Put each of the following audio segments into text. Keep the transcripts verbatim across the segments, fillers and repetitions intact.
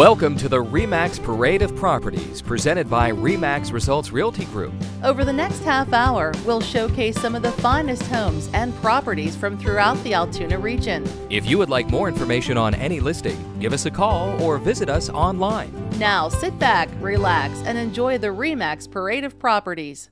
Welcome to the RE/MAX Parade of Properties, presented by RE/MAX Results Realty Group. Over the next half hour, we'll showcase some of the finest homes and properties from throughout the Altoona region. If you would like more information on any listing, give us a call or visit us online. Now sit back, relax, and enjoy the RE/MAX Parade of Properties.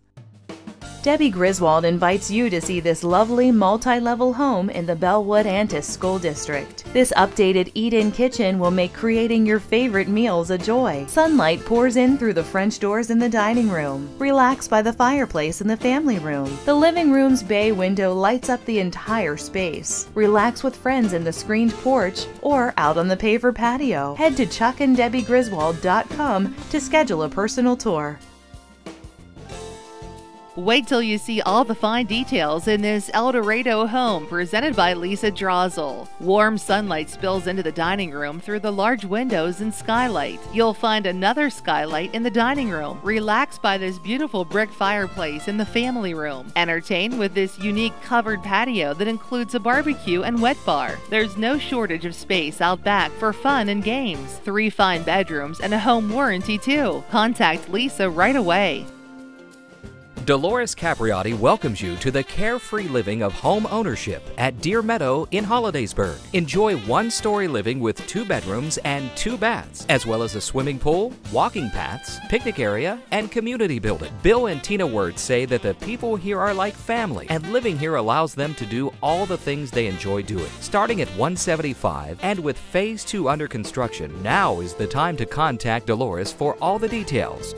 Debbie Griswold invites you to see this lovely multi-level home in the Bellwood Antis School District. This updated eat-in kitchen will make creating your favorite meals a joy. Sunlight pours in through the French doors in the dining room. Relax by the fireplace in the family room. The living room's bay window lights up the entire space. Relax with friends in the screened porch or out on the paver patio. Head to Chuck and Debbie Griswold dot com to schedule a personal tour. Wait till you see all the fine details in this El Dorado home presented by Lisa Drozel. Warm sunlight spills into the dining room through the large windows and skylight. You'll find another skylight in the dining room. Relax by this beautiful brick fireplace in the family room. Entertain with this unique covered patio that includes a barbecue and wet bar. There's no shortage of space out back for fun and games. Three fine bedrooms and a home warranty too. Contact Lisa right away. Dolores Capriotti welcomes you to the carefree living of home ownership at Deer Meadow in Hollidaysburg. Enjoy one-story living with two bedrooms and two baths, as well as a swimming pool, walking paths, picnic area, and community building. Bill and Tina Wirtz say that the people here are like family, and living here allows them to do all the things they enjoy doing. Starting at one seventy-five and with phase two under construction, now is the time to contact Dolores for all the details.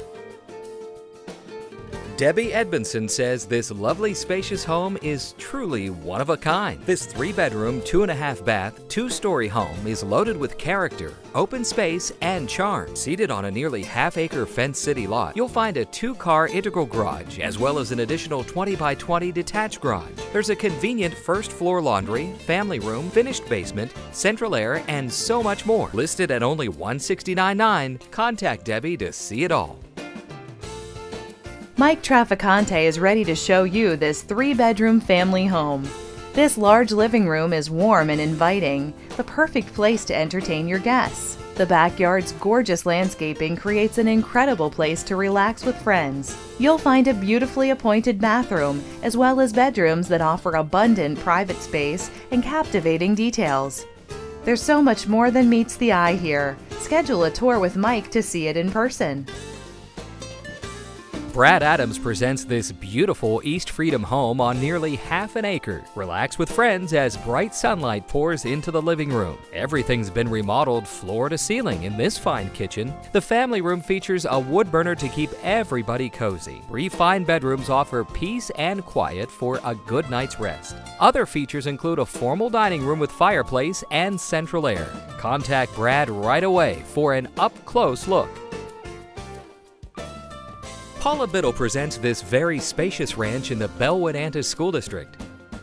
Debbie Edmondson says this lovely spacious home is truly one of a kind. This three-bedroom, two-and-a-half-bath, two-story home is loaded with character, open space, and charm. Seated on a nearly half-acre fenced city lot, you'll find a two-car integral garage as well as an additional twenty by twenty detached garage. There's a convenient first-floor laundry, family room, finished basement, central air, and so much more. Listed at only one hundred sixty-nine thousand nine hundred dollars, contact Debbie to see it all. Mike Traficante is ready to show you this three-bedroom family home. This large living room is warm and inviting, the perfect place to entertain your guests. The backyard's gorgeous landscaping creates an incredible place to relax with friends. You'll find a beautifully appointed bathroom, as well as bedrooms that offer abundant private space and captivating details. There's so much more than meets the eye here. Schedule a tour with Mike to see it in person. Brad Adams presents this beautiful East Freedom home on nearly half an acre. Relax with friends as bright sunlight pours into the living room. Everything's been remodeled floor to ceiling in this fine kitchen. The family room features a wood burner to keep everybody cozy. Three fine bedrooms offer peace and quiet for a good night's rest. Other features include a formal dining room with fireplace and central air. Contact Brad right away for an up-close look. Paula Biddle presents this very spacious ranch in the Bellwood Antis School District.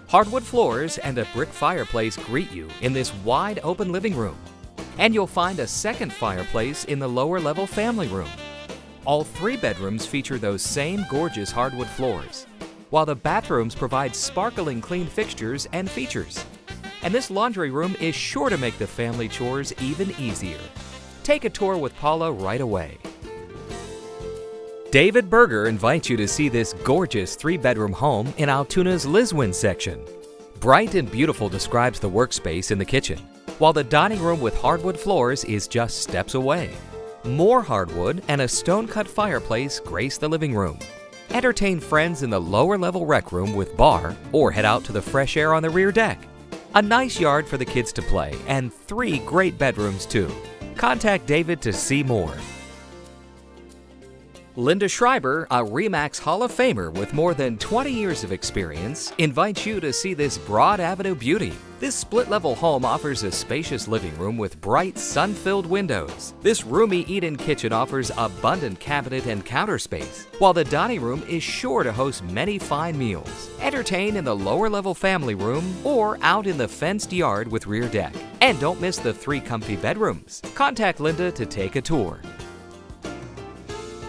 Hardwood floors and a brick fireplace greet you in this wide open living room. And you'll find a second fireplace in the lower level family room. All three bedrooms feature those same gorgeous hardwood floors, while the bathrooms provide sparkling clean fixtures and features. And this laundry room is sure to make the family chores even easier. Take a tour with Paula right away. David Berger invites you to see this gorgeous three-bedroom home in Altoona's Liswyn section. Bright and beautiful describes the workspace in the kitchen, while the dining room with hardwood floors is just steps away. More hardwood and a stone-cut fireplace grace the living room. Entertain friends in the lower-level rec room with bar or head out to the fresh air on the rear deck. A nice yard for the kids to play and three great bedrooms too. Contact David to see more. Linda Schreiber, a RE/MAX Hall of Famer with more than twenty years of experience, invites you to see this Broad Avenue beauty. This split-level home offers a spacious living room with bright, sun-filled windows. This roomy eat-in kitchen offers abundant cabinet and counter space, while the dining room is sure to host many fine meals. Entertain in the lower-level family room or out in the fenced yard with rear deck. And don't miss the three comfy bedrooms. Contact Linda to take a tour.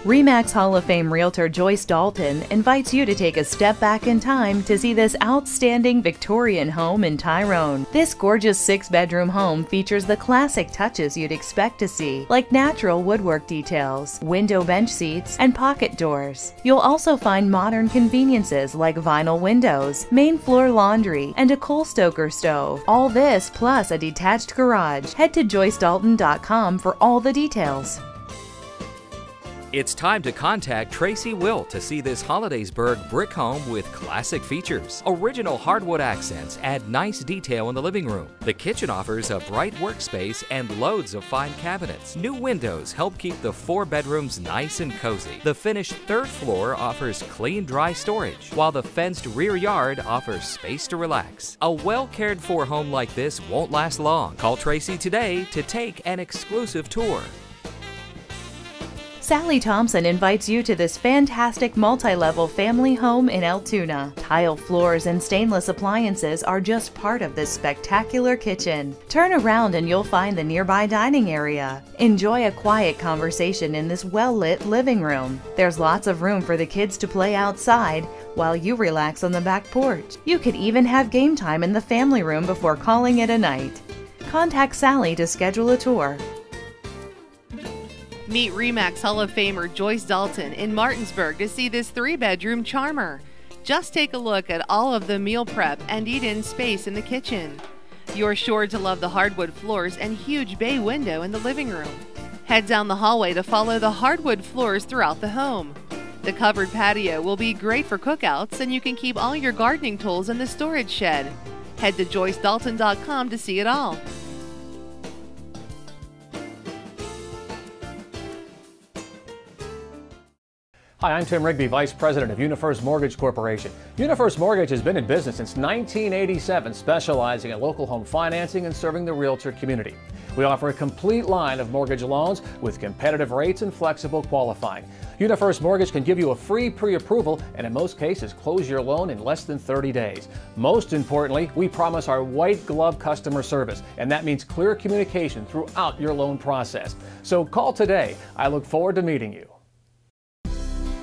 RE/MAX Hall of Fame Realtor Joyce Dalton invites you to take a step back in time to see this outstanding Victorian home in Tyrone. This gorgeous six-bedroom home features the classic touches you'd expect to see, like natural woodwork details, window bench seats, and pocket doors. You'll also find modern conveniences like vinyl windows, main floor laundry, and a coal stoker stove. All this plus a detached garage. Head to Joyce Dalton dot com for all the details. It's time to contact Tracy Will to see this Hollidaysburg brick home with classic features. Original hardwood accents add nice detail in the living room. The kitchen offers a bright workspace and loads of fine cabinets. New windows help keep the four bedrooms nice and cozy. The finished third floor offers clean, dry storage, while the fenced rear yard offers space to relax. A well-cared-for home like this won't last long. Call Tracy today to take an exclusive tour. Sally Thompson invites you to this fantastic multi-level family home in Altoona. Tile floors and stainless appliances are just part of this spectacular kitchen. Turn around and you'll find the nearby dining area. Enjoy a quiet conversation in this well-lit living room. There's lots of room for the kids to play outside while you relax on the back porch. You could even have game time in the family room before calling it a night. Contact Sally to schedule a tour. Meet RE/MAX Hall of Famer Joyce Dalton in Martinsburg to see this three-bedroom charmer. Just take a look at all of the meal prep and eat-in space in the kitchen. You're sure to love the hardwood floors and huge bay window in the living room. Head down the hallway to follow the hardwood floors throughout the home. The covered patio will be great for cookouts, and you can keep all your gardening tools in the storage shed. Head to Joyce Dalton dot com to see it all. Hi, I'm Tim Rigby, Vice President of Unifirst Mortgage Corporation. Unifirst Mortgage has been in business since nineteen eighty-seven, specializing in local home financing and serving the realtor community. We offer a complete line of mortgage loans with competitive rates and flexible qualifying. Unifirst Mortgage can give you a free pre-approval and in most cases close your loan in less than thirty days. Most importantly, we promise our white glove customer service, and that means clear communication throughout your loan process. So call today. I look forward to meeting you.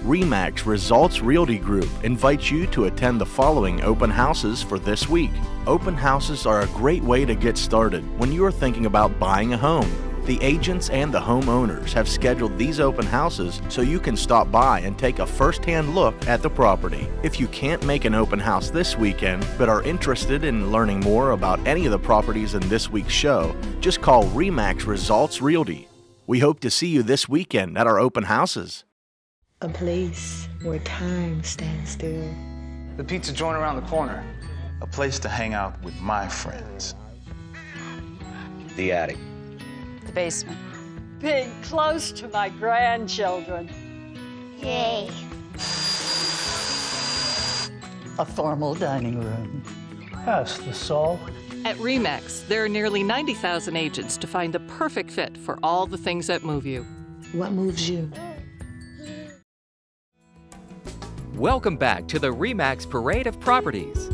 RE/MAX Results Realty Group invites you to attend the following open houses for this week. Open houses are a great way to get started when you are thinking about buying a home. The agents and the homeowners have scheduled these open houses so you can stop by and take a first-hand look at the property. If you can't make an open house this weekend but are interested in learning more about any of the properties in this week's show, just call RE/MAX Results Realty. We hope to see you this weekend at our open houses. A place where time stands still. The pizza joint around the corner. A place to hang out with my friends. The attic. The basement. Being close to my grandchildren. Yay. A formal dining room. That's the soul. At RE/MAX, there are nearly ninety thousand agents to find the perfect fit for all the things that move you. What moves you? Welcome back to the RE/MAX Parade of Properties.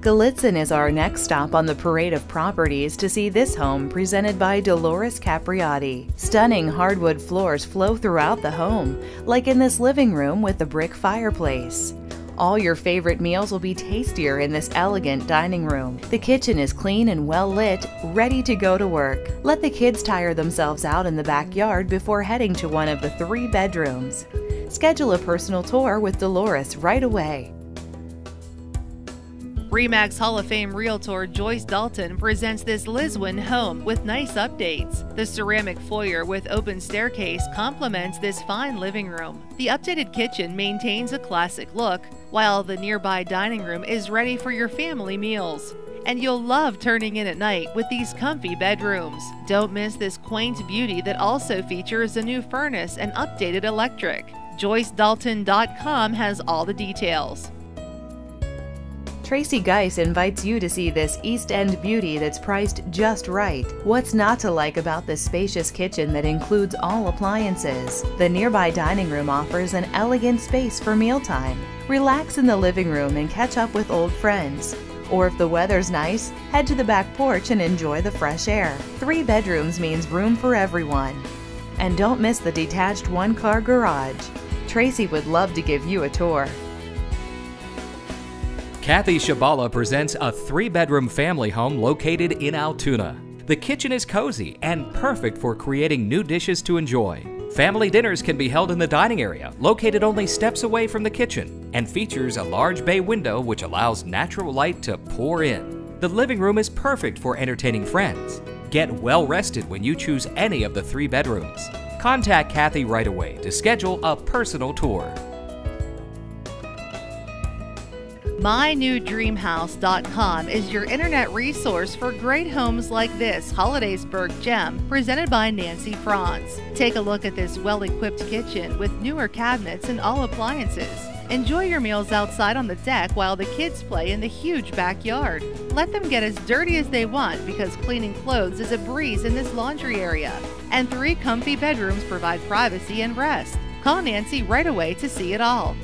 Gallitzin is our next stop on the parade of properties to see this home presented by Dolores Capriotti. Stunning hardwood floors flow throughout the home, like in this living room with the brick fireplace. All your favorite meals will be tastier in this elegant dining room. The kitchen is clean and well lit, ready to go to work. Let the kids tire themselves out in the backyard before heading to one of the three bedrooms. Schedule a personal tour with Dolores right away. RE/MAX Hall of Fame Realtor Joyce Dalton presents this Liswyn home with nice updates. The ceramic foyer with open staircase complements this fine living room. The updated kitchen maintains a classic look, while the nearby dining room is ready for your family meals. And you'll love turning in at night with these comfy bedrooms. Don't miss this quaint beauty that also features a new furnace and updated electric. Joyce Dalton dot com has all the details. Tracy Geis invites you to see this East End beauty that's priced just right. What's not to like about this spacious kitchen that includes all appliances? The nearby dining room offers an elegant space for mealtime. Relax in the living room and catch up with old friends. Or if the weather's nice, head to the back porch and enjoy the fresh air. Three bedrooms means room for everyone. And don't miss the detached one-car garage. Tracy would love to give you a tour. Kathy Chabala presents a three-bedroom family home located in Altoona. The kitchen is cozy and perfect for creating new dishes to enjoy. Family dinners can be held in the dining area, located only steps away from the kitchen, and features a large bay window which allows natural light to pour in. The living room is perfect for entertaining friends. Get well rested when you choose any of the three bedrooms. Contact Kathy right away to schedule a personal tour. My New Dream House dot com is your internet resource for great homes like this Hollidaysburg gem presented by Nancy Franz. Take a look at this well-equipped kitchen with newer cabinets and all appliances. Enjoy your meals outside on the deck while the kids play in the huge backyard. Let them get as dirty as they want because cleaning clothes is a breeze in this laundry area. And three comfy bedrooms provide privacy and rest. Call Nancy right away to see it all.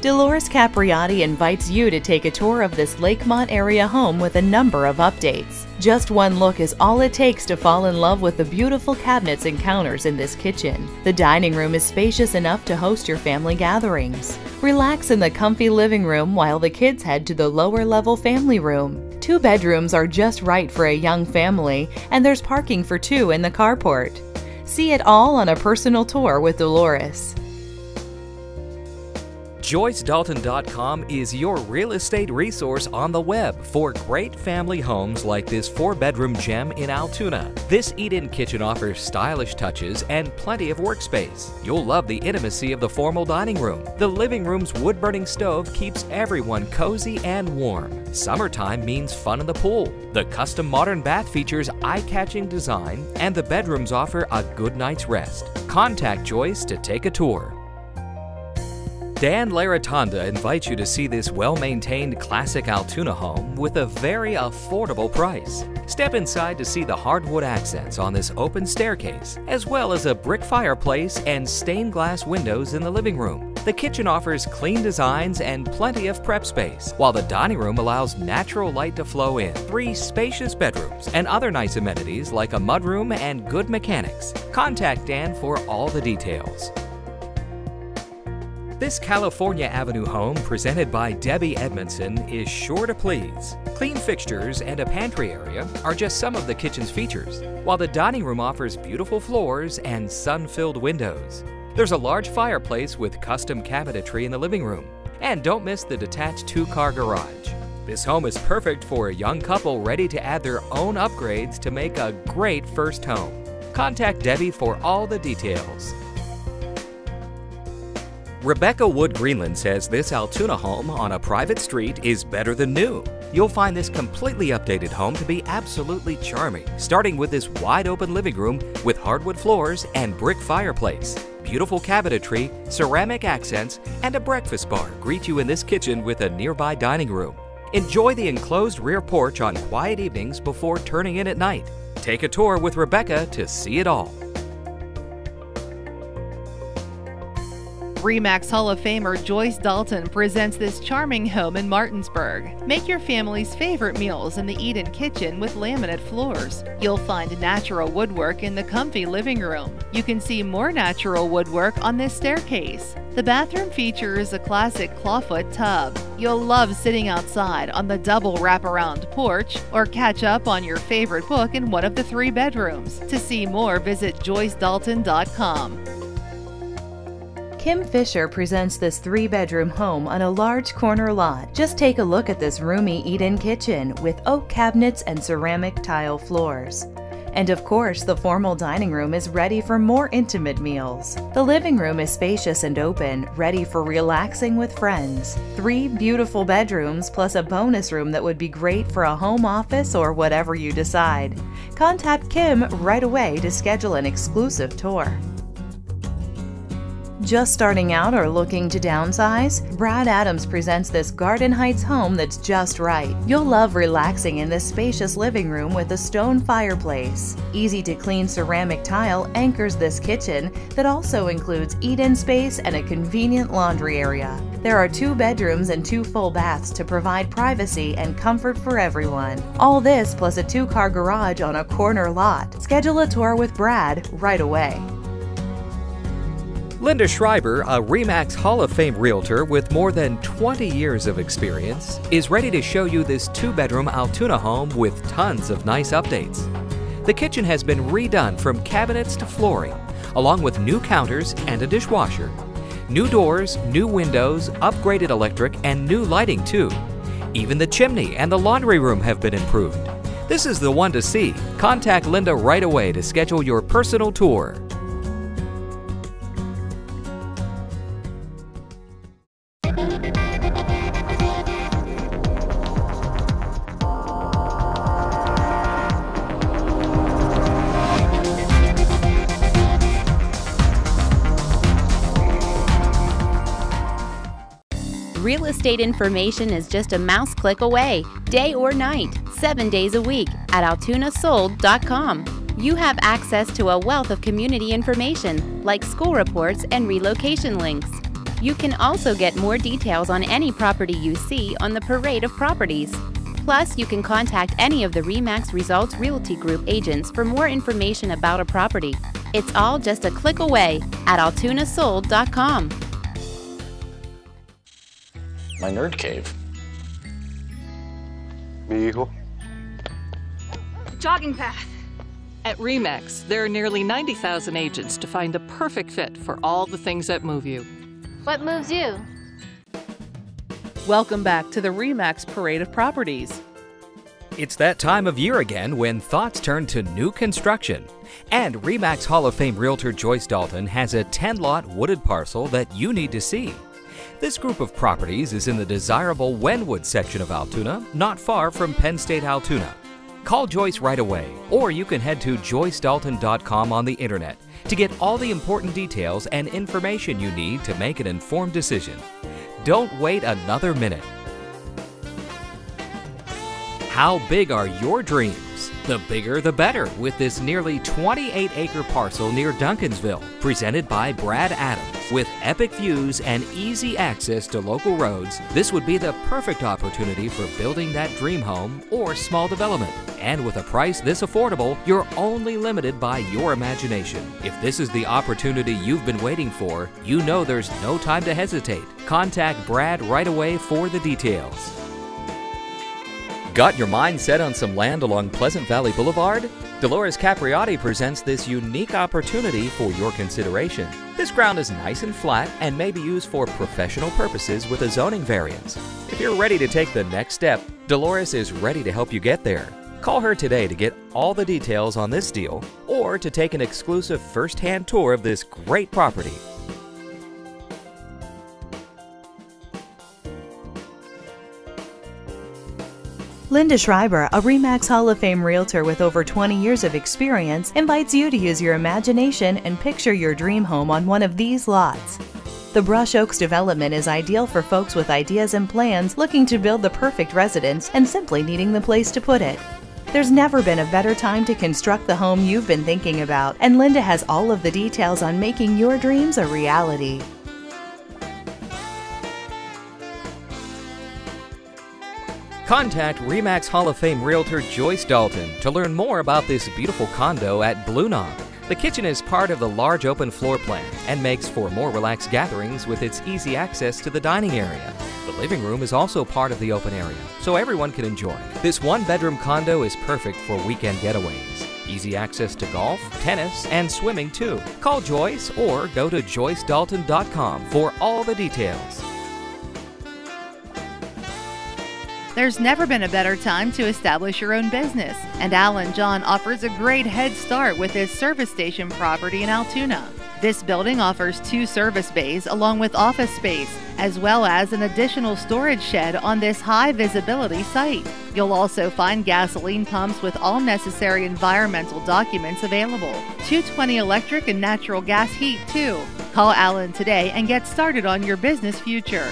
Dolores Capriotti invites you to take a tour of this Lakemont area home with a number of updates. Just one look is all it takes to fall in love with the beautiful cabinets and counters in this kitchen. The dining room is spacious enough to host your family gatherings. Relax in the comfy living room while the kids head to the lower level family room. Two bedrooms are just right for a young family, and there's parking for two in the carport. See it all on a personal tour with Dolores. Joyce Dalton dot com is your real estate resource on the web for great family homes like this four-bedroom gem in Altoona. This eat-in kitchen offers stylish touches and plenty of workspace. You'll love the intimacy of the formal dining room. The living room's wood-burning stove keeps everyone cozy and warm. Summertime means fun in the pool. The custom modern bath features eye-catching design, and the bedrooms offer a good night's rest. Contact Joyce to take a tour. Dan Laratonda invites you to see this well-maintained classic Altoona home with a very affordable price. Step inside to see the hardwood accents on this open staircase, as well as a brick fireplace and stained glass windows in the living room. The kitchen offers clean designs and plenty of prep space, while the dining room allows natural light to flow in. Three spacious bedrooms and other nice amenities like a mudroom and good mechanics. Contact Dan for all the details. This California Avenue home presented by Debbie Edmondson is sure to please. Clean fixtures and a pantry area are just some of the kitchen's features, while the dining room offers beautiful floors and sun-filled windows. There's a large fireplace with custom cabinetry in the living room. And don't miss the detached two-car garage. This home is perfect for a young couple ready to add their own upgrades to make a great first home. Contact Debbie for all the details. Rebecca Wood Greenland says this Altoona home on a private street is better than new. You'll find this completely updated home to be absolutely charming, starting with this wide open living room with hardwood floors and brick fireplace. Beautiful cabinetry, ceramic accents, and a breakfast bar greet you in this kitchen with a nearby dining room. Enjoy the enclosed rear porch on quiet evenings before turning in at night. Take a tour with Rebecca to see it all. R E/MAX Hall of Famer Joyce Dalton presents this charming home in Martinsburg. Make your family's favorite meals in the eat-in kitchen with laminate floors. You'll find natural woodwork in the comfy living room. You can see more natural woodwork on this staircase. The bathroom features a classic clawfoot tub. You'll love sitting outside on the double wraparound porch or catch up on your favorite book in one of the three bedrooms. To see more, visit Joyce Dalton dot com. Kim Fisher presents this three-bedroom home on a large corner lot. Just take a look at this roomy eat-in kitchen with oak cabinets and ceramic tile floors. And of course, the formal dining room is ready for more intimate meals. The living room is spacious and open, ready for relaxing with friends. Three beautiful bedrooms plus a bonus room that would be great for a home office or whatever you decide. Contact Kim right away to schedule an exclusive tour. just starting out or looking to downsize? Brad Adams presents this Garden Heights home that's just right. You'll love relaxing in this spacious living room with a stone fireplace. Easy-to-clean ceramic tile anchors this kitchen that also includes eat-in space and a convenient laundry area. There are two bedrooms and two full baths to provide privacy and comfort for everyone. All this plus a two-car garage on a corner lot. Schedule a tour with Brad right away. Linda Schreiber, a RE/MAX Hall of Fame realtor with more than twenty years of experience, is ready to show you this two-bedroom Altoona home with tons of nice updates. The kitchen has been redone from cabinets to flooring, along with new counters and a dishwasher. New doors, new windows, upgraded electric, and new lighting too. Even the chimney and the laundry room have been improved. This is the one to see. Contact Linda right away to schedule your personal tour. Real estate information is just a mouse click away, day or night, seven days a week at Altoona Sold dot com. You have access to a wealth of community information like school reports and relocation links. You can also get more details on any property you see on the parade of properties. Plus, you can contact any of the RE/MAX Results Realty Group agents for more information about a property. It's all just a click away at Altoona Sold dot com. My nerd cave. Mijo. Jogging path. At RE/MAX, there are nearly ninety thousand agents to find the perfect fit for all the things that move you. What moves you? Welcome back to the RE/MAX Parade of Properties. It's that time of year again when thoughts turn to new construction. And RE/MAX Hall of Fame realtor Joyce Dalton has a ten lot wooded parcel that you need to see. This group of properties is in the desirable Wynwood section of Altoona, not far from Penn State Altoona. Call Joyce right away, or you can head to Joyce Dalton dot com on the internet to get all the important details and information you need to make an informed decision. Don't wait another minute. How big are your dreams? The bigger the better with this nearly twenty-eight acre parcel near Duncansville, presented by Brad Adams. With epic views and easy access to local roads, this would be the perfect opportunity for building that dream home or small development. And with a price this affordable, you're only limited by your imagination. If this is the opportunity you've been waiting for, you know there's no time to hesitate. Contact Brad right away for the details. Got your mind set on some land along Pleasant Valley Boulevard? Dolores Capriotti presents this unique opportunity for your consideration. This ground is nice and flat and may be used for professional purposes with a zoning variance. If you're ready to take the next step, Dolores is ready to help you get there. Call her today to get all the details on this deal or to take an exclusive first-hand tour of this great property. Linda Schreiber, a RE/MAX Hall of Fame realtor with over twenty years of experience, invites you to use your imagination and picture your dream home on one of these lots. The Brush Oaks development is ideal for folks with ideas and plans looking to build the perfect residence and simply needing the place to put it. There's never been a better time to construct the home you've been thinking about, and Linda has all of the details on making your dreams a reality. Contact RE/MAX Hall of Fame realtor Joyce Dalton to learn more about this beautiful condo at Blue Knob. The kitchen is part of the large open floor plan and makes for more relaxed gatherings with its easy access to the dining area. The living room is also part of the open area, so everyone can enjoy. This one-bedroom condo is perfect for weekend getaways. Easy access to golf, tennis, and swimming too. Call Joyce or go to Joyce Dalton dot com for all the details. There's never been a better time to establish your own business, and Alan John offers a great head start with his service station property in Altoona. This building offers two service bays along with office space, as well as an additional storage shed on this high visibility site. You'll also find gasoline pumps with all necessary environmental documents available, two twenty electric and natural gas heat too. Call Alan today and get started on your business future.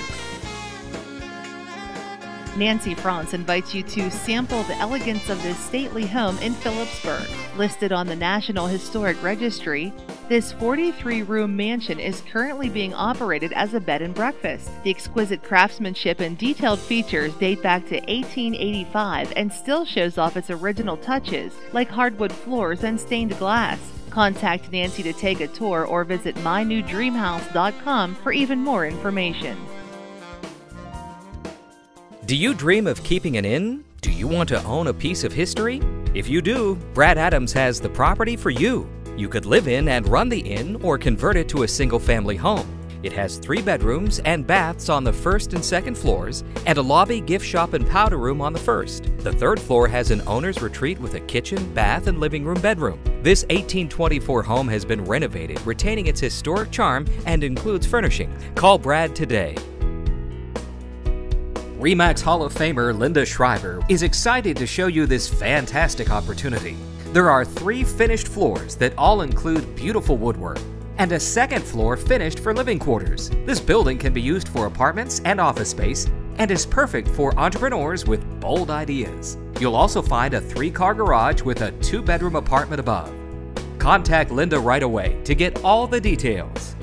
Nancy France invites you to sample the elegance of this stately home in Phillipsburg. Listed on the National Historic Registry, this forty-three room mansion is currently being operated as a bed and breakfast. The exquisite craftsmanship and detailed features date back to eighteen eighty-five and still shows off its original touches, like hardwood floors and stained glass. Contact Nancy to take a tour or visit my new dream house dot com for even more information. Do you dream of keeping an inn? Do you want to own a piece of history? If you do, Brad Adams has the property for you. You could live in and run the inn or convert it to a single-family home. It has three bedrooms and baths on the first and second floors and a lobby, gift shop, and powder room on the first. The third floor has an owner's retreat with a kitchen, bath, and living room bedroom. This eighteen twenty-four home has been renovated, retaining its historic charm and includes furnishing. Call Brad today. RE/MAX Hall of Famer Linda Shriver is excited to show you this fantastic opportunity. There are three finished floors that all include beautiful woodwork and a second floor finished for living quarters. This building can be used for apartments and office space and is perfect for entrepreneurs with bold ideas. You'll also find a three-car garage with a two-bedroom apartment above. Contact Linda right away to get all the details.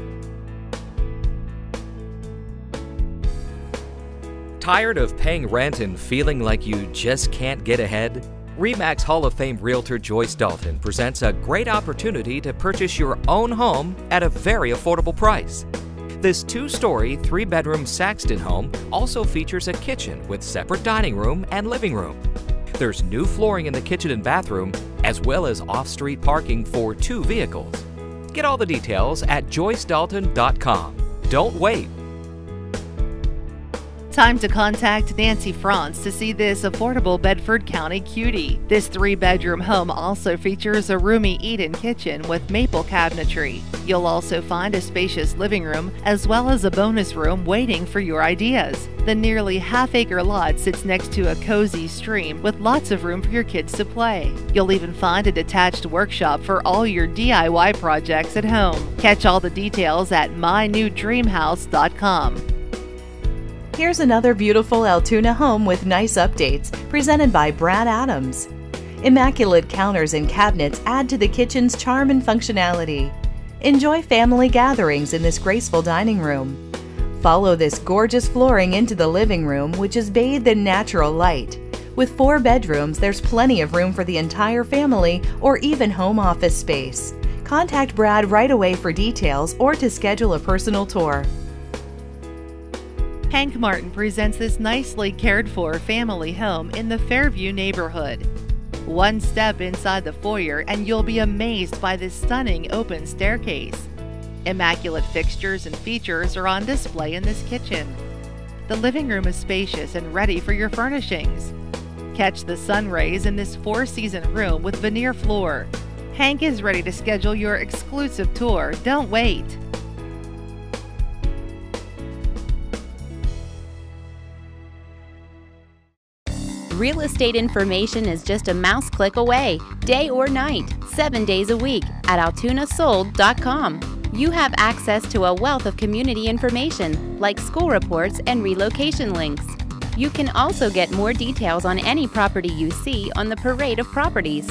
Tired of paying rent and feeling like you just can't get ahead? RE/MAX Hall of Fame Realtor Joyce Dalton presents a great opportunity to purchase your own home at a very affordable price. This two-story, three-bedroom Saxton home also features a kitchen with separate dining room and living room. There's new flooring in the kitchen and bathroom, as well as off-street parking for two vehicles. Get all the details at Joyce Dalton dot com. Don't wait. Time to contact Nancy France to see this affordable Bedford County cutie. This three-bedroom home also features a roomy eat-in kitchen with maple cabinetry. You'll also find a spacious living room as well as a bonus room waiting for your ideas. The nearly half-acre lot sits next to a cozy stream with lots of room for your kids to play. You'll even find a detached workshop for all your D I Y projects at home. Catch all the details at my new dream house dot com. Here's another beautiful Altoona home with nice updates, presented by Brad Adams. Immaculate counters and cabinets add to the kitchen's charm and functionality. Enjoy family gatherings in this graceful dining room. Follow this gorgeous flooring into the living room, which is bathed in natural light. With four bedrooms, there's plenty of room for the entire family or even home office space. Contact Brad right away for details or to schedule a personal tour. Hank Martin presents this nicely cared for family home in the Fairview neighborhood. One step inside the foyer and you'll be amazed by this stunning open staircase. Immaculate fixtures and features are on display in this kitchen. The living room is spacious and ready for your furnishings. Catch the sun rays in this four-season room with veneer floor. Hank is ready to schedule your exclusive tour. Don't wait. Real estate information is just a mouse click away, day or night, seven days a week at Altoona Sold dot com. You have access to a wealth of community information like school reports and relocation links. You can also get more details on any property you see on the parade of properties.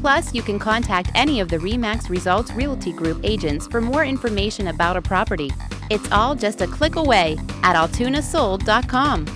Plus, you can contact any of the RE/MAX Results Realty Group agents for more information about a property. It's all just a click away at Altoona Sold dot com.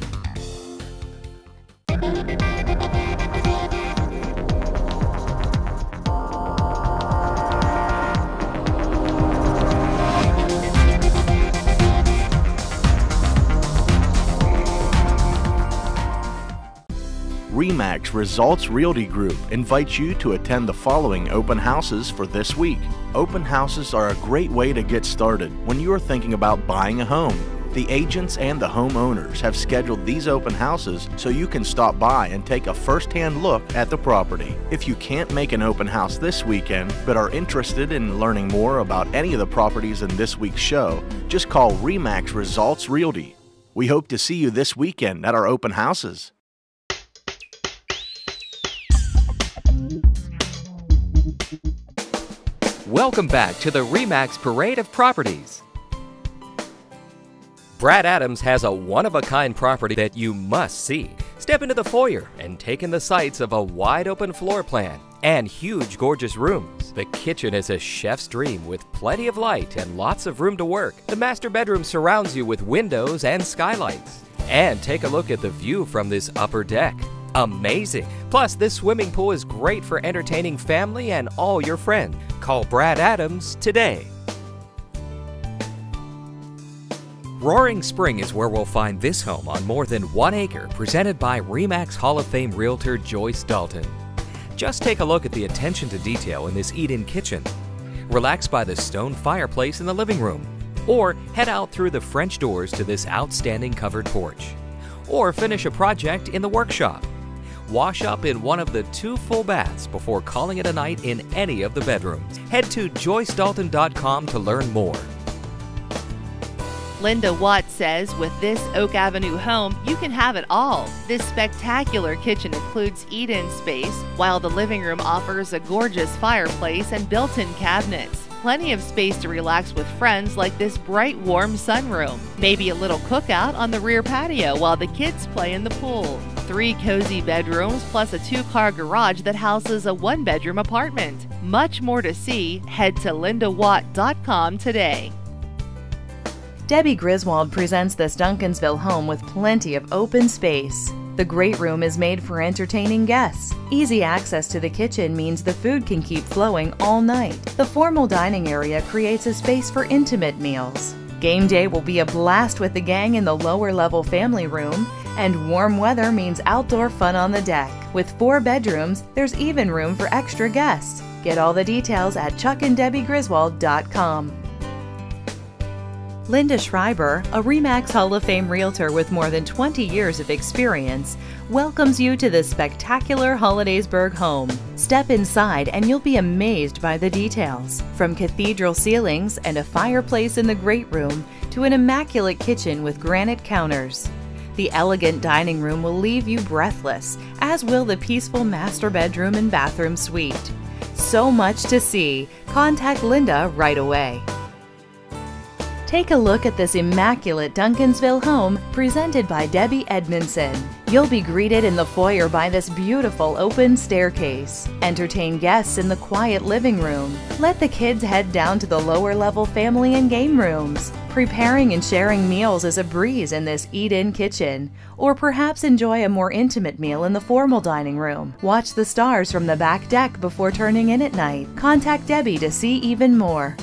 RE/MAX Results Realty Group invites you to attend the following open houses for this week. Open houses are a great way to get started when you are thinking about buying a home. The agents and the homeowners have scheduled these open houses so you can stop by and take a first-hand look at the property. If you can't make an open house this weekend but are interested in learning more about any of the properties in this week's show, just call RE/MAX Results Realty. We hope to see you this weekend at our open houses. Welcome back to the RE/MAX Parade of Properties. Brad Adams has a one-of-a-kind property that you must see. Step into the foyer and take in the sights of a wide-open floor plan and huge, gorgeous rooms. The kitchen is a chef's dream with plenty of light and lots of room to work. The master bedroom surrounds you with windows and skylights. And take a look at the view from this upper deck. Amazing! Plus, this swimming pool is great for entertaining family and all your friends. Call Brad Adams today. Roaring Spring is where we'll find this home on more than one acre, presented by RE/MAX Hall of Fame Realtor Joyce Dalton. Just take a look at the attention to detail in this eat-in kitchen. Relax by the stone fireplace in the living room, or head out through the French doors to this outstanding covered porch, or finish a project in the workshop. Wash up in one of the two full baths before calling it a night in any of the bedrooms. Head to Joyce Dalton dot com to learn more. Linda Watts says, with this Oak Avenue home, you can have it all. This spectacular kitchen includes eat-in space, while the living room offers a gorgeous fireplace and built-in cabinets. Plenty of space to relax with friends like this bright, warm sunroom. Maybe a little cookout on the rear patio while the kids play in the pool. Three cozy bedrooms plus a two-car garage that houses a one-bedroom apartment. Much more to see. Head to Linda Watt dot com today. Debbie Griswold presents this Duncansville home with plenty of open space. The great room is made for entertaining guests. Easy access to the kitchen means the food can keep flowing all night. The formal dining area creates a space for intimate meals. Game day will be a blast with the gang in the lower level family room, and warm weather means outdoor fun on the deck. With four bedrooms, there's even room for extra guests. Get all the details at Chuck and Debbie Griswold dot com. Linda Schreiber, a RE/MAX Hall of Fame Realtor with more than twenty years of experience, welcomes you to this spectacular Hollidaysburg home. Step inside and you'll be amazed by the details. From cathedral ceilings and a fireplace in the great room to an immaculate kitchen with granite counters. The elegant dining room will leave you breathless, as will the peaceful master bedroom and bathroom suite. So much to see. Contact Linda right away. Take a look at this immaculate Duncansville home presented by Debbie Edmondson. You'll be greeted in the foyer by this beautiful open staircase. Entertain guests in the quiet living room. Let the kids head down to the lower level family and game rooms. Preparing and sharing meals is a breeze in this eat-in kitchen, or perhaps enjoy a more intimate meal in the formal dining room. Watch the stars from the back deck before turning in at night. Contact Debbie to see even more.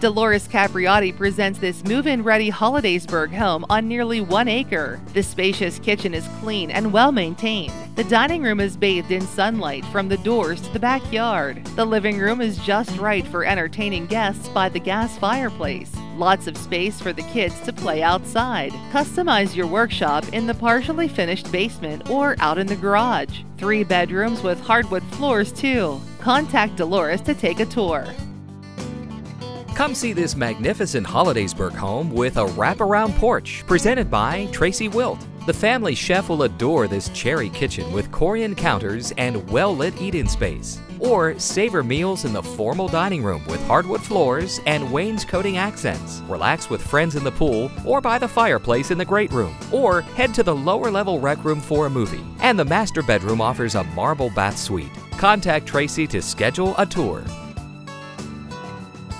Dolores Capriotti presents this move-in ready Hollidaysburg home on nearly one acre. The spacious kitchen is clean and well-maintained. The dining room is bathed in sunlight from the doors to the backyard. The living room is just right for entertaining guests by the gas fireplace. Lots of space for the kids to play outside. Customize your workshop in the partially finished basement or out in the garage. Three bedrooms with hardwood floors too. Contact Dolores to take a tour. Come see this magnificent Hollidaysburg home with a wraparound porch presented by Tracy Wilt. The family chef will adore this cherry kitchen with Corian counters and well-lit eat-in space. Or savor meals in the formal dining room with hardwood floors and wainscoting accents. Relax with friends in the pool or by the fireplace in the great room. Or head to the lower-level rec room for a movie. And the master bedroom offers a marble bath suite. Contact Tracy to schedule a tour.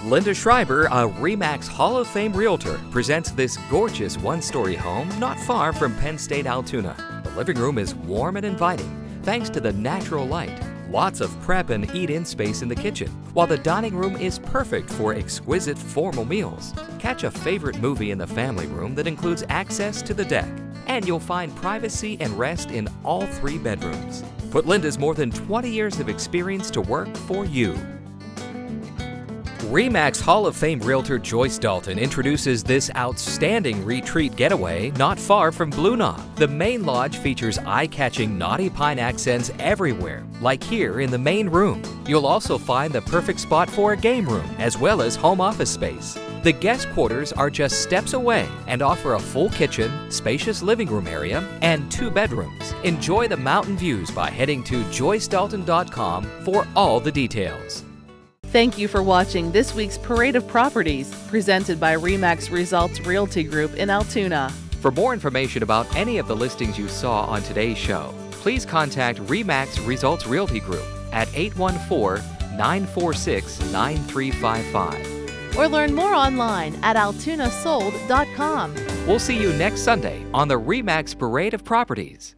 Linda Schreiber, a RE/MAX Hall of Fame Realtor, presents this gorgeous one-story home not far from Penn State, Altoona. The living room is warm and inviting thanks to the natural light. Lots of prep and eat-in space in the kitchen, while the dining room is perfect for exquisite formal meals. Catch a favorite movie in the family room that includes access to the deck, and you'll find privacy and rest in all three bedrooms. Put Linda's more than twenty years of experience to work for you. RE/MAX Hall of Fame Realtor Joyce Dalton introduces this outstanding retreat getaway not far from Blue Knob. The main lodge features eye-catching knotty pine accents everywhere, like here in the main room. You'll also find the perfect spot for a game room, as well as home office space. The guest quarters are just steps away and offer a full kitchen, spacious living room area, and two bedrooms. Enjoy the mountain views by heading to Joyce Dalton dot com for all the details. Thank you for watching this week's Parade of Properties, presented by RE/MAX Results Realty Group in Altoona. For more information about any of the listings you saw on today's show, please contact RE/MAX Results Realty Group at eight one four, nine four six, nine three five five. Or learn more online at Altoona Sold dot com. We'll see you next Sunday on the RE/MAX Parade of Properties.